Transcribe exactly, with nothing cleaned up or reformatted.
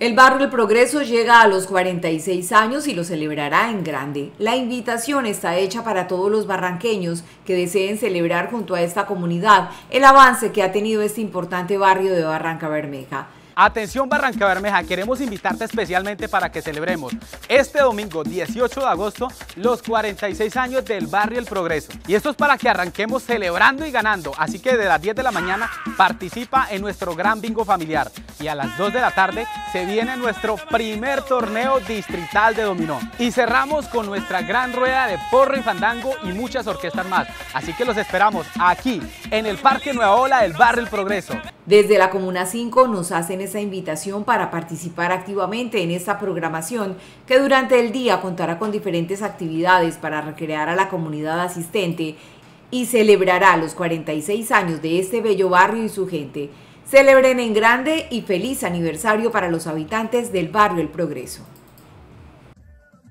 El barrio El Progreso llega a los cuarenta y seis años y lo celebrará en grande. La invitación está hecha para todos los barranqueños que deseen celebrar junto a esta comunidad el avance que ha tenido este importante barrio de Barrancabermeja. Atención Barrancabermeja, queremos invitarte especialmente para que celebremos este domingo dieciocho de agosto los cuarenta y seis años del Barrio El Progreso. Y esto es para que arranquemos celebrando y ganando, así que desde las diez de la mañana participa en nuestro gran bingo familiar y a las dos de la tarde se viene nuestro primer torneo distrital de dominó. Y cerramos con nuestra gran rueda de porro y fandango y muchas orquestas más, así que los esperamos aquí en el Parque Nueva Ola del Barrio El Progreso. Desde la Comuna cinco nos hacen esa invitación para participar activamente en esta programación que durante el día contará con diferentes actividades para recrear a la comunidad asistente y celebrará los cuarenta y seis años de este bello barrio y su gente. Celebren en grande y feliz aniversario para los habitantes del barrio El Progreso.